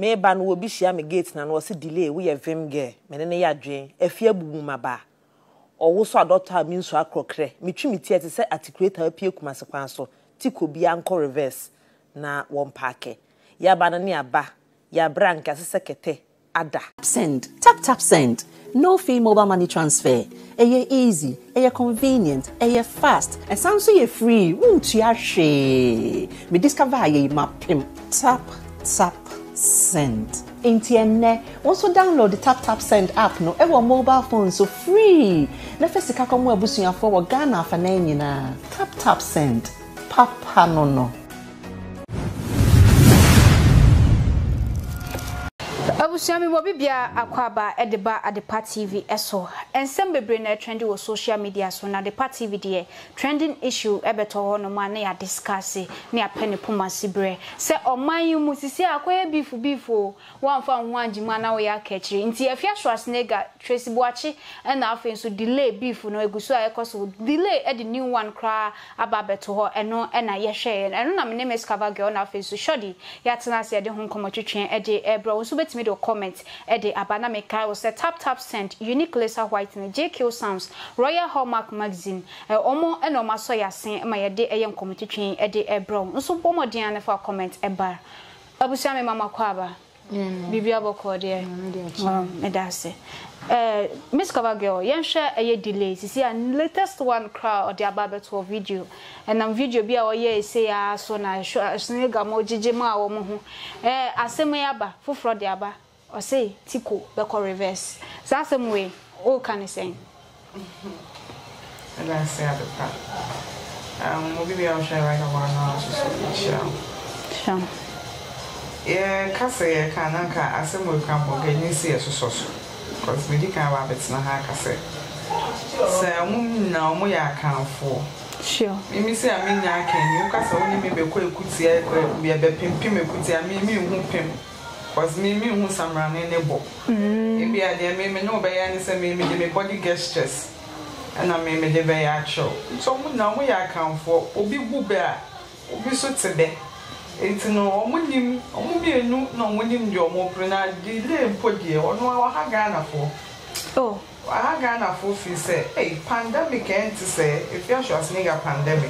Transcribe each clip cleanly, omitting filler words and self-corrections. me ban wo bi hia me gate na no se delay we ye vim ge me ne ne ya dwen afia bubu maba owo so adota mi nso akrokre me twi mi tie te se articulate apia kuma sekwan so ti ko bi anko reverse na won parke ya ba ne aba ya branka se sekete ada send tap send no fee mobile money transfer eye easy eye convenient eye fast and samso ye free won't ya hwe me discover ye mapim tap send Intienne also download the Taptap Send app no ewo mobile phone so free na fesika komo abusuafo wo Ghana afa na nyina Taptap Send papa no abusuami wo bibia akwaba edeba Adepa TV eso ensem bebre na trendy wo social media so na Adepa TV de trending issue ebeto ho no ma na ya discuss na apene pomasi bre se oman mu sisi akoye bifu wanfa ho anjima na wo ya kechiri nti Afia Schwarzenegger Tracy Boakye na afen so delay bifu no egusu ayekoso delay e the new one kra aba beto ho eno na ye hwe eno na me meskaver girl na afen so shodi ya tenase ye de honkomo twetwen e de ebra wo so betimi comment at the Abaname Kai was a Taptap Send unique laser whitening JQ Sounds Royal Hallmark Magazine Omo and Oma Soya Saint my day a young committee train at the Ebron. So Bomo Diana for comment a bar. Abusame Mama Quaba Bibiabo Cordia Medase. Miss Cavagirl, you share a year delays. You see, and latest one crowd or the Ababeto video. And on video be our year, say, I saw a snigger more jijima or moho. I say, my abba, full fraud the abba, or say, Tico, the core reverse. Sassam way, all can say. And I say, other part. Maybe I'll share like a 1 hour or so. Yeah, Cassia can anchor as some will come for getting see as a social. Because we didn't have it in a hack, I said. So, now we are account for. Sure. You may say, I mean, I can. You can only maybe a quick could see a pimpim, could see a mimi who pimp. Was mimi who some ran in a book. Maybe I dare maybe no by any same maybe body gestures. And I may be very actual. So, now we are account for. Obi Buber, Obi Sotabe. It's no woman, only no woman, your more pronounced delay, put ye on our Hagana for. Oh, Hagana for fee say, a pandemic end to say, if you shall sneak a pandemic.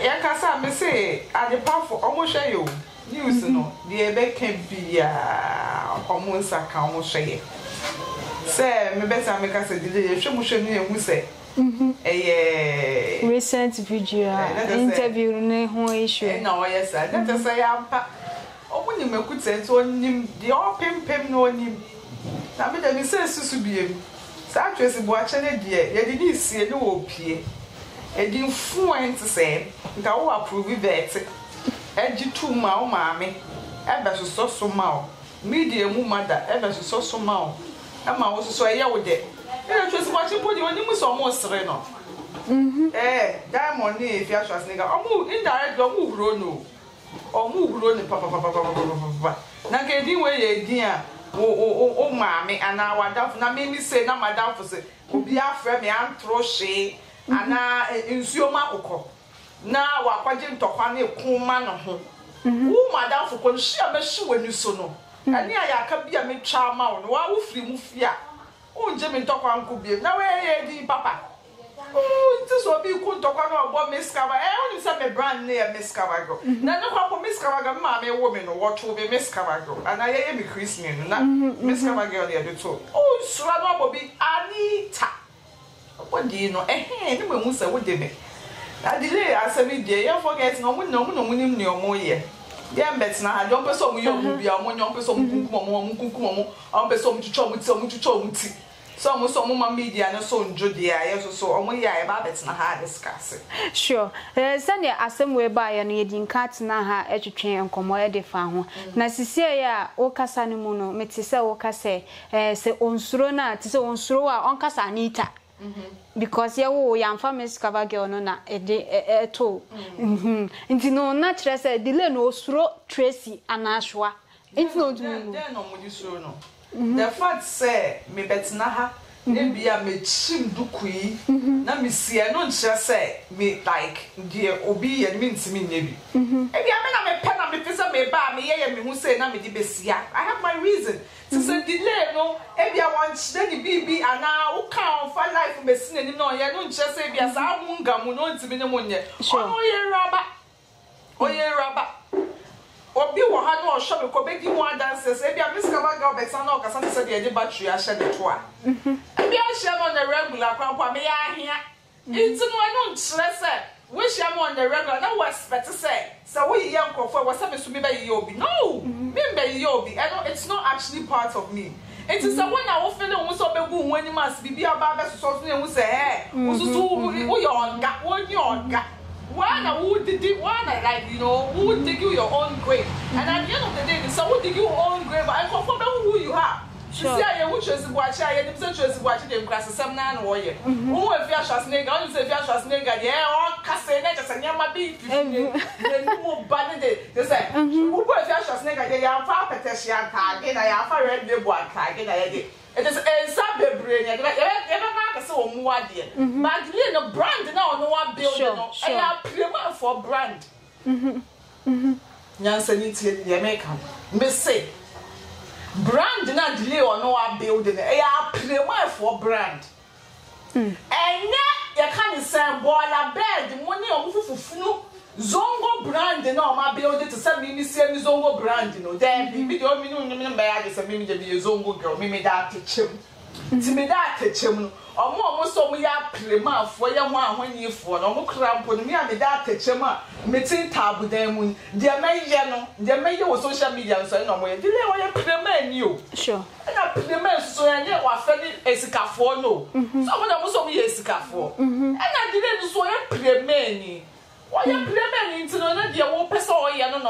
Yakasa may say, at the path for almost a you. News no, the Abbey can be almost a common shay. Say, me better make us a delay, if you must say. Recent video interview no issue. No, yes, I let us say I'm when you make good sense on him, the all pimp no him. Now, but I says to be him. Saturday watching a dear, you didn't see a new peer. A dear fool and to say, and I will approve it that. And you too, my mammy, ever so so mouth. Me, dear mother, ever so so mouth. And my also so I yell with it. I was watching body when you was almost sereno. Eh, that money if you are nigger, or move indirect or move rono or move rono, papa. Now, get in way, dear. Oh, mammy, and now I doubt now made me say, now my doubt was it. Be afraid me, I'm throw shade, and now it's your mouth. Now, I want him to find a cool man on home. Oh, my doubt for conceal a shoe when you so know. And here I can be a mid child mound, why would you move here? Oh, Jimmy talk one could be now, papa. Oh, this will be good talk about Miss Cover. I only said a brand near Miss Cover. Now, no papa, Miss Cover, mammy, woman, or what will be Miss Cover. And I am a Christian, not Miss Cover girl, the other two. Oh, Swan will be Anita. What do you know? Eh, no one will say, what did it? I delay, I said, me dear, you forget no one knew no more yet. Yeah, but now I don't person with your movie, I want your person who come on, I'm person to chum with some to chum with. Some of media and so in Judy, I also saw only I about it's not hard discussing. Sure, Sunday, I some way by an eating cats now her educating and commoda de farm. Nassicia, Ocasanimuno, Metisa Ocase, say on Surona, tis on Sura, on Casanita. Because ya wo ya mfa Miss Cavagirl no na e de to nti no na kire se delay no osuro Tracy anashwa nti no dum no mudi suro no the fact say me betina ha na bia me chim dukui na me sie no kire se me like die obi ye me ntimi na bi e bia me na me pe na me pesa I have my reason. Since a delay, no, if I want to be and now count for life, me sin and no, you don't just say, yes, I won't come, no, to be no one yet. Oh, yeah, rubber. Or be one had no shop, could make you one dances. If you have Miss Cavago, son or Cassandra said the battery, I shed the toy. If you are sham on the regular crop, may I hear? It's no, I don't stress it. Wish I'm on the regular, no, what's better say. So we young for what's happened to me by Yobi. No, me by Yobi. I know it's not actually part of me. It is someone I will feel who's up a boom when you must be a barber something who say, hey, who's your own gap, what your own gap. One who did it, one like you know, who dig you your own grave, and at the end of the day, so who dig your own grave. I confirm who you are. She said, I wish you to watch. I am such as watching them crash some nan warrior. Who Afia Schwarzenegger, only Afia Schwarzenegger, yeah, or Casanetas and Yamabi, then who banned it. They said, who Afia Schwarzenegger, they are far petition tag, and I have a red billboard tag, and I did. It is a suburb brain, and I so more dear. But you know, brand now, no one build, and I prefer for brand. Nancy, you make him. Miss it. Brand not delay or no one building, I are prefer for brand. And yet, you can't say, boy, I bed, the money of Fufu. Zongo brand, no, my building to send me semi Zongo brand, you know. Then we don't mean bad as a mini Zongo girl, me that teach him. To me that teach him, or more so we are prima for your one when you fall, or more cramp on me and that teach him up. Meeting tabu them when they may yell, they may use social media and so on. They were prima you. Sure. And I prima so I never offended a scaffo, no. Someone was only a scaffo. And I didn't so I prima. Why you play into another one person or you don't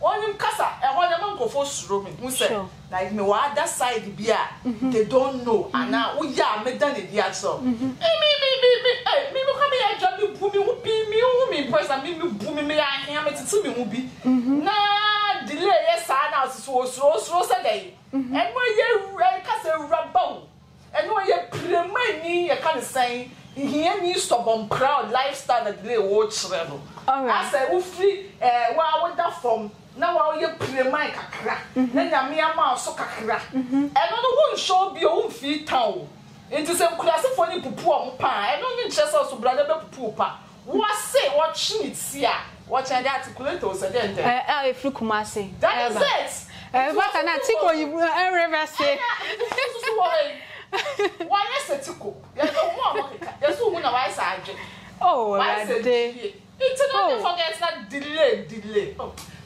One casa and one among go for roaming. Who said, like me, what that side be at? They don't know, and now we are made done it yet. So, me, come here, I drop you, booming, whooping, me, woman, press, and me, booming, me, I am it to me, who be. Nah, delay, yes, I now so, Saturday. And when you cast a rubble, and when you play money, I can't say. Here me stop on crowd lifestyle that they watch level. I said, "Who free? Where that from? Now where you play my kakra? Then you me a man so kakra. And I don't show be your own feet town. Into some class of funny pupu amupa. I don't need just us to brother be pupu pa. What say? What she needs here? What I that articulate was a dente. I flew Kumasi. That is it. What an article you ever say. Why is it to cook? There's no more. There's no one I said. Oh, I said, it's not forget that delay.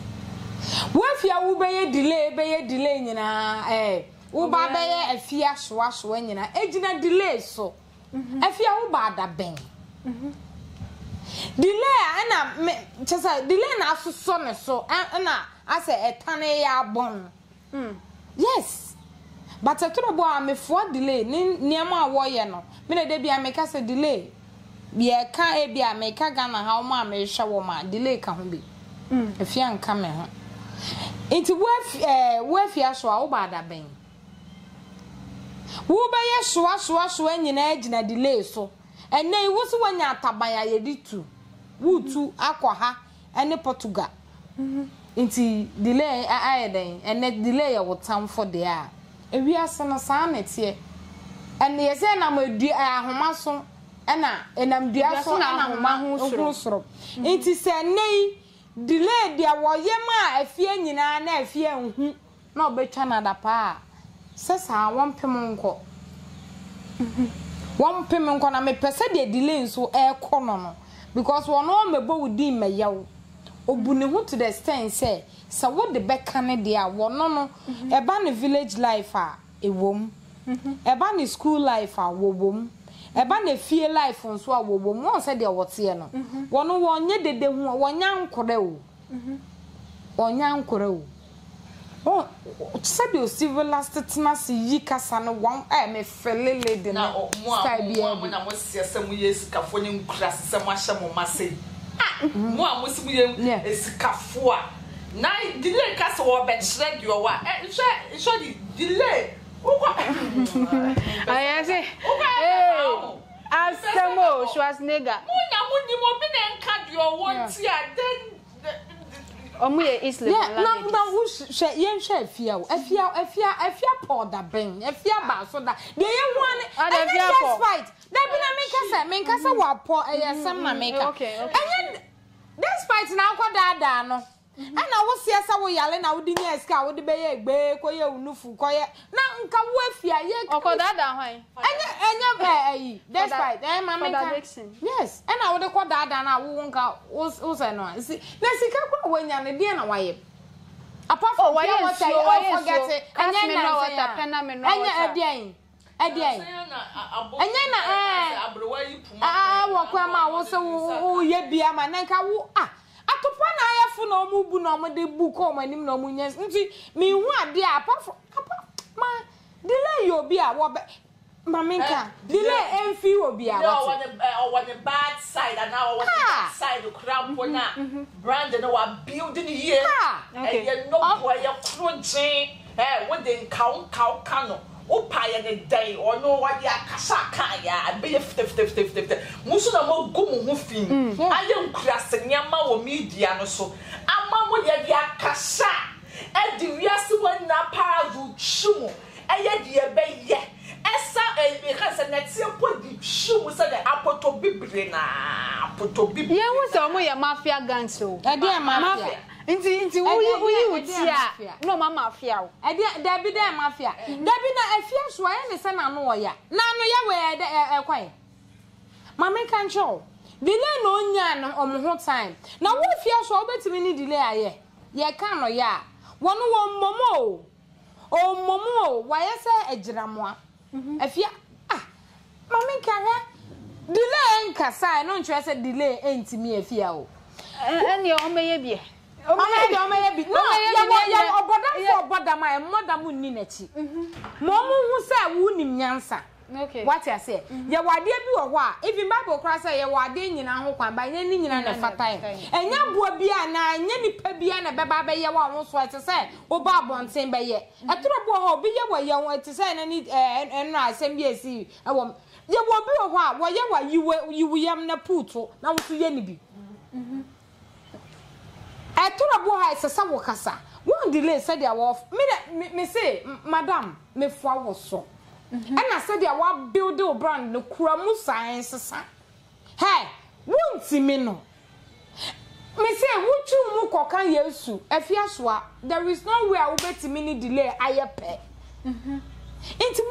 wo Afia wo be ye delay nyina wo ba be ye Afia Schwa Schwa nyina ejina delay so Afia wo ba da ben delay ana me chesa delay na asoso ne so ana ase etane ya bon yes but aturobo am for delay ni niam a wo ye no me na de bia me ka se delay bia ka e bia me ka gana ha o ma me hwe wo ma delay ka ho bi Afia nka me ho enti wo Afia so a wo ba da ben wo ba ye so anyina agina delay so enei wo so wanya ataban ya ye ditu wo tu akwa ha ene Portugal Inti delay aiden and net delay your time for the air. If we are son of Sanet here, and yes, and I'm a dear Homason, and I'm dear son of Mahoso. It is a nay delay, dear Wayama, a fear in an affair, no better another pa. Says I want Pimonco. One Pimonco, I may perceive the delay so air corner, because one on the bow deem a yow. Obunhu to the stand say so what the back can dia wo no no eba ne village life a ewom eba ne school life a wobom eba ne fie life nso a wobom won say dia wote e no wono wonye dede hu wonya nkore o oh said you civil last tenancy yi kasa no wan e me fele lady na style bi na mo siasam yesikafo ne nkura sesam ahye mo masai Moi, moi, c'est Kafoua. N'a delay casse au bed shred your wa. Delay. Schwarzenegger. Yes, despite now, what I done, and I was yes, I will yell and I would deny scout the bay, bake, or you no food, quiet. Now come with you, or that way. And despite my yes, and I would have called that down. I won't go, was I know. See, let's see, come when you're a dinner way. Apart from why I forget it, and then I know what Adiye. Anyana ah wakwa ma wo se wo ye bia ma nka wo ah atopa na ayefo na omu bu na omu de bu ko manim na omu nyes nti mi hu ade apa ma delay obi a wo ma menka delay enfi obi a wo on the bad side and now on the side of crampo na brand no wa building here and you know where you crunching when they count Opaya the day or no what ya kasaka ya be fifty. Musuna mo gumu fin. I don't class and yama or media no so. A mamma ya kasha. And the yes one na para you chumo. A yet ye be ye. Essa Delay Oh, Momo, why I say a drama? If you ah, Mammy Carra, delay and Cassa, no interest at delay ain't me if you and your baby. Oh, my baby, no, I am brother, my mother would need it. Momo said, wouldn't answer. Okay, what I say, your idea be a while. If you Bible cross your wedding in our home by any in a fat time, and now Bobiana and any Pabiana Baba Yawa almost what I said, or Bob on same by yet. A trouble be your way you want to send and I send yes, you won't be a while. Why you were young Naputo now to Yenibi. A trouble has a Sawakasa. One delay said their wolf. Me say, Madame, me flower so. And I said, I want build a brand no crumbly science. Hey, won't see me no. Me say, would you muck or yesu? If you swear, there is no way I will bet a minute delay. I pay. It's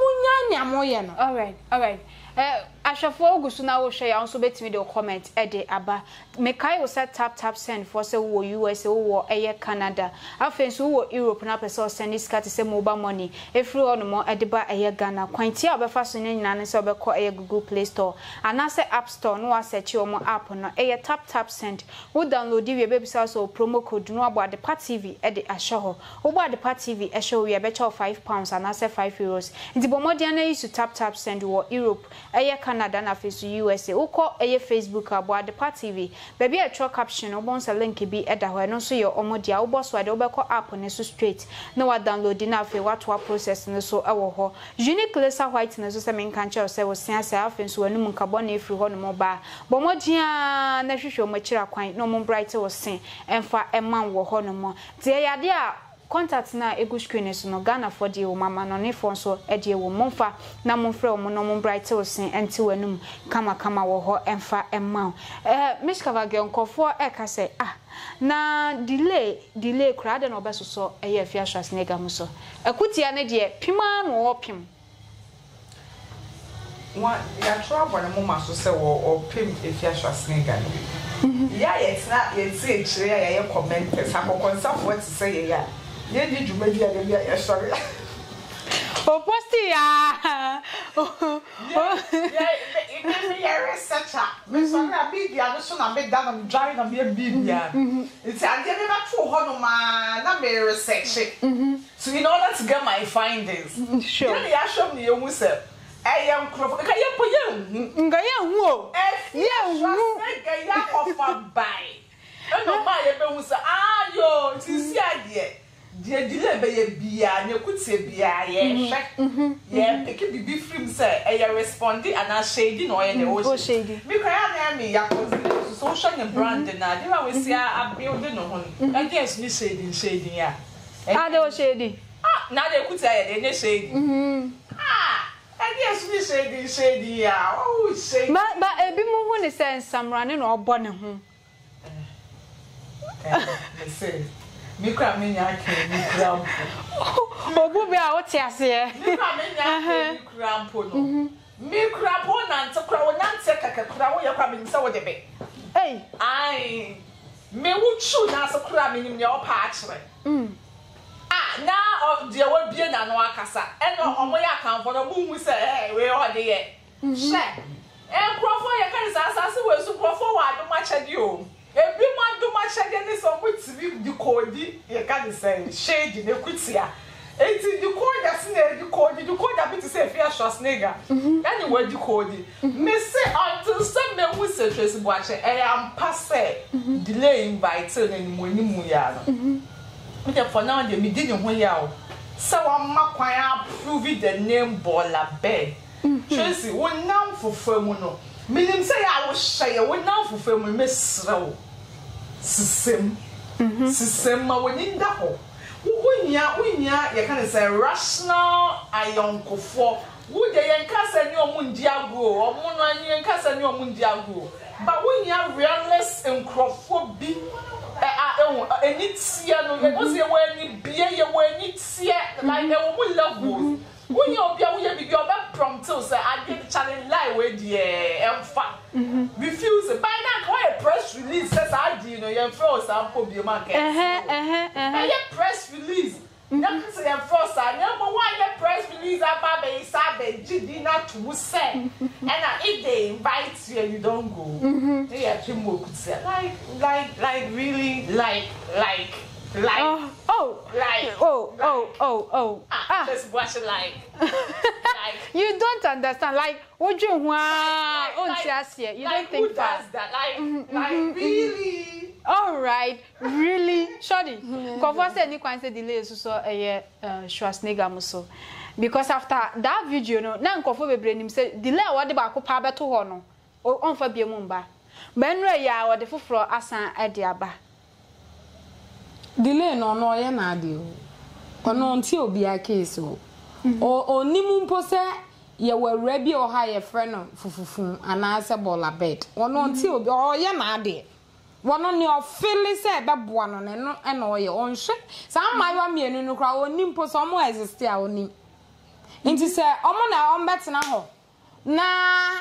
Munyanya Moyano. All right, all right. I shall follow now. Share also bet me the comment. Eddie Abba. Mekai was set tap send for say war USA or air Canada. I fancy war Europe and upper source and this cat is a mobile money. If you want more Ediba air Ghana, Quinty of a fascinating and so call a Google Play Store. And I say App Store, no, I set you more app on air tap send. Would download your baby sauce or promo code no about the Pat TV Eddie Ashoho. Over the Pat TV Asho, we are better £5 and I say €5. In the Bomodiana used to tap send war Europe. Aye Canada na face USA uko aye Facebook abo the party TV baby a tro caption obonsa link bi eda ho no so your omodia oboswa de obekọ app ne so straight na wa download na afi what wa process ne so ewo ho unique laser white ne so se men kan che se wo sia sia afi so anum carbon e free ho no ba bomodia na hwehwe mo kira kwan no mo bright wo sen enfa eman wo ho no mo de yade a contact na egu screen so no Ghana for the mama no ne phone so e de wo momfa na momfrɛ wo no mom bright o sen enti wanum kama kama wo ho emfa emma miss kavage onkofo e ka sɛ ah na delay kra de no be so so e ye Afia Schwarzenegger mu so akutia ne de pima no wo pim wa ya trouble na mom aso sɛ wo pim Afia Schwarzenegger ni ya it's not it's a tree ya ye comment sakokon safo ti sɛ ya Ye di juma di ade bia e sorry. O posti ya. Yeah, researcher. Me sorry abi di ade so na me da na drawing na me bibia. It's ade me ba to ho no ma na me research. So in order to get my findings. Sure. You dey show me you self. I am crop. Ka ye po ye. Nga ye hu o. Ye hu. Ka ye offer buy. No ma ye be hu say ayo, ti si ade. Dear Dilla Bay Bia, and you could say Bia, yeah, pick it be free, sir. I responded and I shaded no any ocean shading. We cry me, I was social and branding. I did always say I build the no one. I guess we shading, yeah. I don't shady. Ah, now they could say any shading. Ah, I guess we shading, yeah. Oh, shady. But a bit more when they say some running or born home. Me cry me nya ke me cramp. Obu be a wo ti ase e. Me cry me nya ke me cramp no. Me cramp o na nte kra wo nya nte kaka kra wo ye kwa me nse wo de be. Ei, ai. Me wo chu na so kra me nim ne o pa akere. Ah, na of the wo bie na no akasa. E no omo ya kan for no bu hu se eh we ho de ye. She. E krofo ye kan sa asase we su krofo wa do ma chede o. Ebi ma do ma shade ni so mo TV di kodi e ka say shade ne kutia enti di kodi asi ne di kodi abi ti say Afia Schwarzenegger yani we di kodi me say until some me who say Tracy Boakye e am pass delay invite na ni mo ni mu ya no me dey for now dey me dey ni ho ya o say wan ma kwan approve the name Bola Bear Tracy won now for famu no Minim say I was shy, we now fulfill my misrow. System, ma we need that. Unya, you can say rational, I am for Would they encast your mundiago or Monan encast your mundiago? But when you are realness and crophobi, and it's here, no, it was your way, beer, your way, it's here, like a woman love wood. When you're going to be your back prompt, so I get challenge lie with the fat. Refuse it. By now, why a press release says I did, or your first, I'll put your market. And your press release. Now, because I am forced, I never want the press release about the Sabbath dinner to say. And if they invite you and you don't go, they have to move. Like, really, like. Just watch it like. You don't understand, like, what you want, you don't think that. Like, really. All right, really, Shorty. Because any kind of delay is also a Schwarzenegger muscle. Because after that video, no, now Kofu be brain him say delay what the baku power to hono. Oh, on for be mumba. Benre ya what the full floor asan adiaba. Delay no ya na di. Kono unti obi case o. O nimu pose ye were ready or high friend fufufu anasa bola bed. Kono unti obi o ya na di. One on your feelings said that one on and all your own shit. Some my one me and you cry or nimpo somewhere as a stay on him. Into say, Omona on better now. Nah,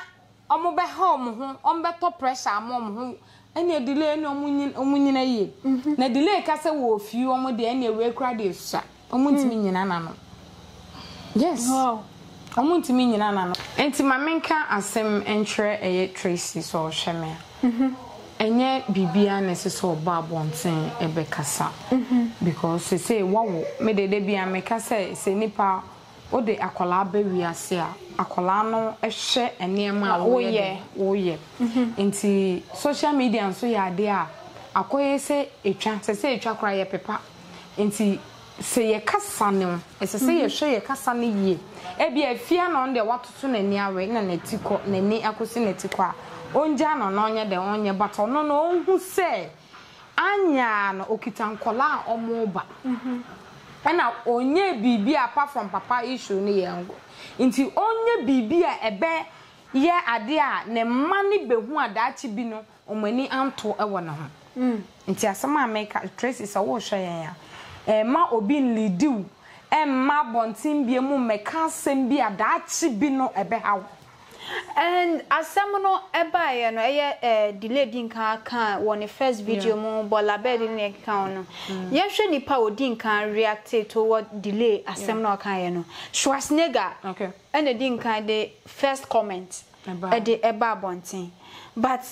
Omobe home, on better pressure, mom, who any delay no moon or moon in a year. The delay castle wolf, you almost any way cried you shut. Omuntiminian anano. Yes, Omuntiminian anano. And to my men can't assume entry a Tracy so shame. Enye bibia necessary oba bonten ebekasa because they say wawo me dede bia me kasa se nipa o de akola ba wiase a akola no ehwe enema wo ye nti social media so ya de a akoye se etwa se etwa kra ye pepa nti se ye kasa ne se ye hwe ye kasa ne ye e bia fia no de watoto nani awe na netiko nani akosi netiko a Onjano no nya de onye but ono no ohu se anya no okitankola omoba na onye bibi apart from papa issue ne yengo nti onye bibi a ebe ye ade a ne mani behu adachi bi no omani anto ewo no ho nti asama make Tracy so wo hwe yen ya ma obi nlidiu ma bontin bie mu meka sem bi adachi bi no ebe hawo. And as someone ever, you know, delayed in car when the first video more bola bed in the account. Yes, any power didn't can react to what delay as someone can, you know. Schwarzenegger, okay, and the didn't can the first comment at the Eba Bonting. But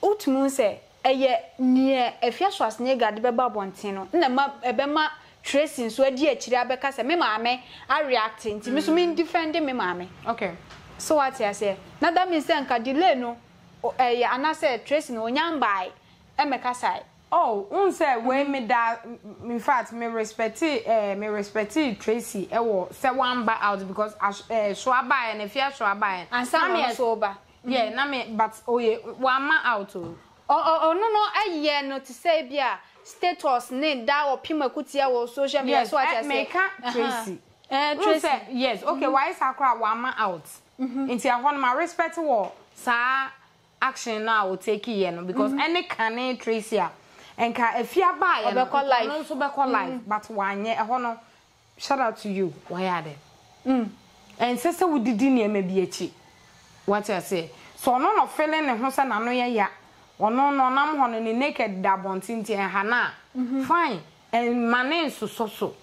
Utmu say, a year near a Afia Schwarzenegger, the Beba Bontino, and the map Ebema tracing so dear Chirabecas and me, mammy, I reacting to Miss Min defending me, mammy. Okay. So what I say? Now that means then can delay no. And I said tracing on young by. Emekasai. Oh, unse we me da. In fact, me respect Tracy. Ewo say one by out because shwa by and if you shwa by and some years over. Yeah, na me but oye one man out. Oh no a year no to say bia status name da or pima kutia or social media. So what I say? Tracy. Tracy. Yes. Okay. Why is Akra one man out? Into your one, my respect war, sir. Action now will take you know because any can trace here and can if you are by a record life, no super call life, but one year honor. Shout out to you, why are they? And sister would dinner maybe a cheat. What I say, so none of failing and Hosan Anoya ya or no, on any naked dab on Tinti and Hannah. Fine. And my name is so.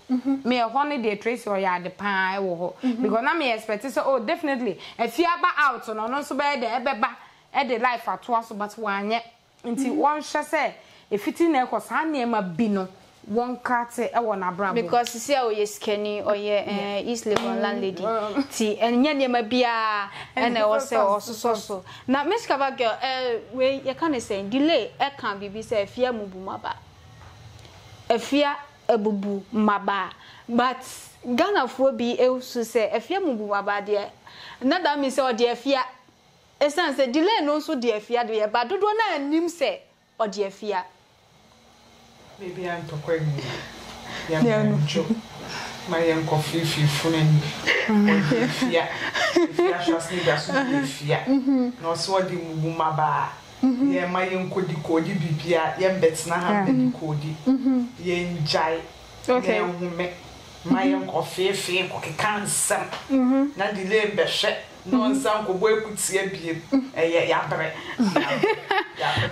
Me a honey day trace or ya the pie or because I may expect so. Oh, definitely. If you are out on no so bad, the life at once, but one yet until one shall say if it in a cause I name a bino one cat say I want a bra because you see how you skinny or yeah, East Lebanon landlady. See, and yeah, my beer and I was so. Now, Miss Cavagirl, where you can't say delay, I can't be said if you move maba. Afia ebubu maba but Ghana for be also say afia mubu maba there not that means or the afia essence delay no so the afia there but do na nim say or the afia maybe I'm talking yeah no Mariam coffee phone and fear. No swadi mumaba. Yeah, my young cody cody bibia, yeah, bets na have any cody. Yeah, enjoy. Okay, my young coffee fee, cocky cancer. Not delay beshet. Non sound could work with CB.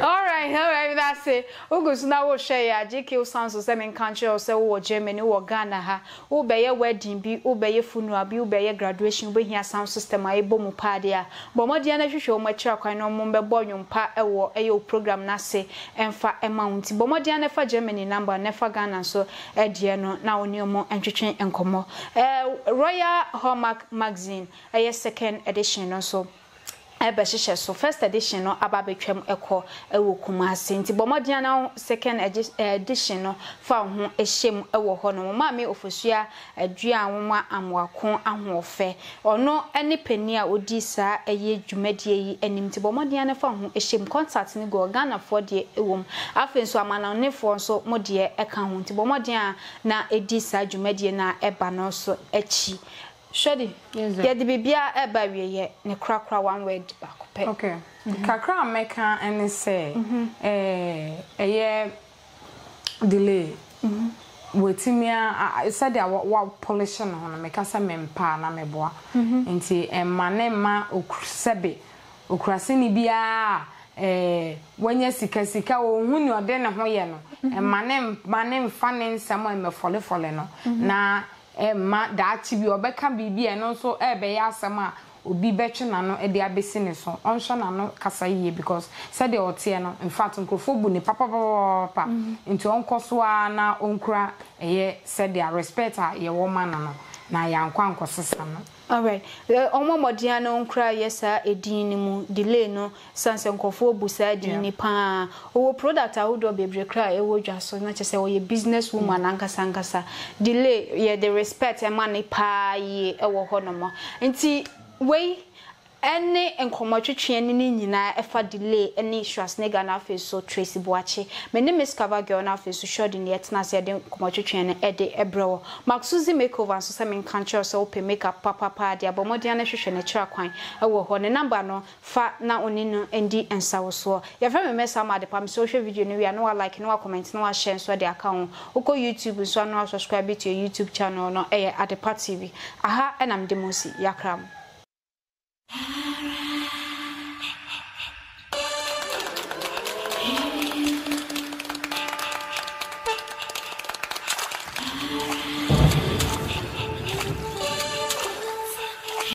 All right, that's it. Ugus now will share GQ sounds of seven country or so, or Germany or Ghana. Ha, obey a wedding, be obey a funeral, be obey a graduation, bring your sound system, a bomupadia. Bomodiana, you show my chalk, I know Mumba Boyum Pa, a war, a program, Nase, and for a mount. Bomodiana for Germany number, never Ghana, so a dear no, now no more entertain and come more. Royal Hallmark magazine, a second edition also. So first edition no ababetwam ekọ ewo Kumasi nti bomodia na second edition no fa ho ehyem ewo ho no maame ofosua adua anwa amwakon ahofe ono ene pani a odi saa eye dwumadie yi anim nti bomodia na fa ho ehyem concert ni go Ghana for de ewom afen so amana ne fo so modie eka ho nti bomodia na edi saa dwumadie na eba no so echi. Shadi, yes, yeah, the baby a baby yet, and a crackra one way back. Okay, Kakra make her and say a year delay. Waiting me, I said, I want polishing on make us a man pan, I'm a boy, and see a man, ma, Uksebi, Ukrasini bia. When you see Cassica, when you are then a hoyano, and my name, finding someone may follow for no. Now. Ma that chibi obeka bibi and also ebeya sama ubi betu na no edi abesine so onso na no kasa yiye because said the otie no in fact nkrofo bu ni papa into onkoso na onkra eye said the respect ye woman no na ya nkwa nkosesa no. All right, omo modiano onkra yesa edin ni mu delay no sanse nkofo bu sa edin ni pa owo product ahodo bebre kra ewo dwaso na chese wo ye business woman ankasa delay ye the respect e ma ni pa ye ewo honomo nti we any enkomotwetwe ni nyina efa delay any Schwarzenegger na face so Tracy Boakye me ne Miss Cover Girl na face so short ni etna se de enkomotwetwe ni e de ebrewo maxuzi makeover so se men kanche so open makeup papa dia bomodia na hwehwe na kira kwan e wo ho ne number no fa na oni no ndi ensawo so ya fa me mesa ma de pam so hwe video ni we na like na comment na share so de account uko YouTube so na subscribe to your YouTube channel no e Adepa TV aha enam demosi yakram.